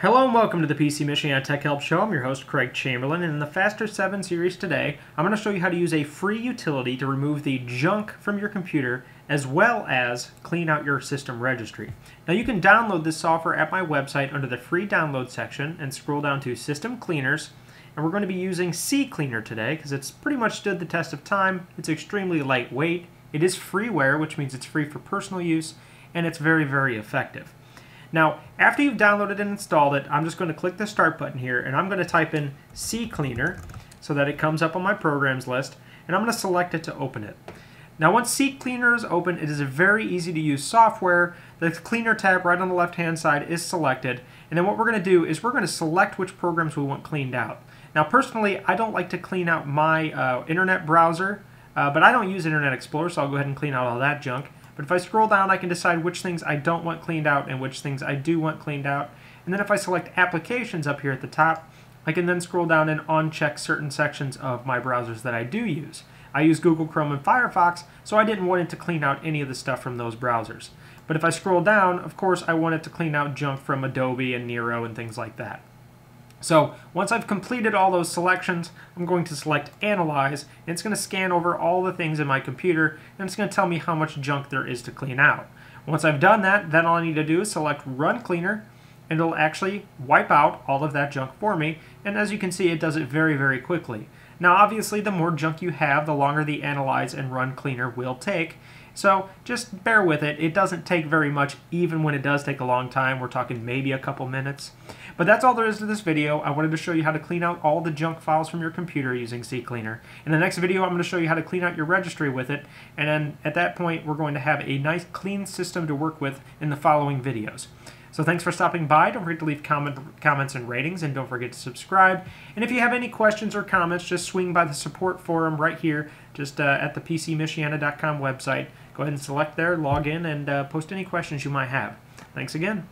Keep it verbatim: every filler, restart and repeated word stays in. Hello and welcome to the P C Michigan Tech Help Show. I'm your host, Craig Chamberlain, and in the Faster seven series today, I'm going to show you how to use a free utility to remove the junk from your computer as well as clean out your system registry. Now you can download this software at my website under the free download section and scroll down to System Cleaners, and we're going to be using CCleaner today because it's pretty much stood the test of time. It's extremely lightweight, it is freeware, which means it's free for personal use, and it's very, very effective. Now, after you've downloaded and installed it, I'm just going to click the Start button here, and I'm going to type in CCleaner so that it comes up on my programs list, and I'm going to select it to open it. Now, once CCleaner is open, it is a very easy to use software. The Cleaner tab right on the left-hand side is selected, and then what we're going to do is we're going to select which programs we want cleaned out. Now, personally, I don't like to clean out my uh, internet browser, uh, but I don't use Internet Explorer, so I'll go ahead and clean out all that junk. But if I scroll down, I can decide which things I don't want cleaned out and which things I do want cleaned out. And then if I select applications up here at the top, I can then scroll down and uncheck certain sections of my browsers that I do use. I use Google Chrome and Firefox, so I didn't want it to clean out any of the stuff from those browsers. But if I scroll down, of course, I want it to clean out junk from Adobe and Nero and things like that. So once I've completed all those selections, I'm going to select Analyze, and it's going to scan over all the things in my computer, and it's going to tell me how much junk there is to clean out. Once I've done that, then all I need to do is select Run Cleaner, and it'll actually wipe out all of that junk for me, and as you can see, it does it very, very quickly. Now obviously, the more junk you have, the longer the Analyze and Run Cleaner will take, so just bear with it. It doesn't take very much, even when it does take a long time. We're talking maybe a couple minutes. But that's all there is to this video. I wanted to show you how to clean out all the junk files from your computer using CCleaner. In the next video, I'm going to show you how to clean out your registry with it. And then at that point, we're going to have a nice clean system to work with in the following videos. So thanks for stopping by. Don't forget to leave comment, comments and ratings, and don't forget to subscribe. And if you have any questions or comments, just swing by the support forum right here, just uh, at the p c michiana dot com website. Go ahead and select there, log in, and uh, post any questions you might have. Thanks again.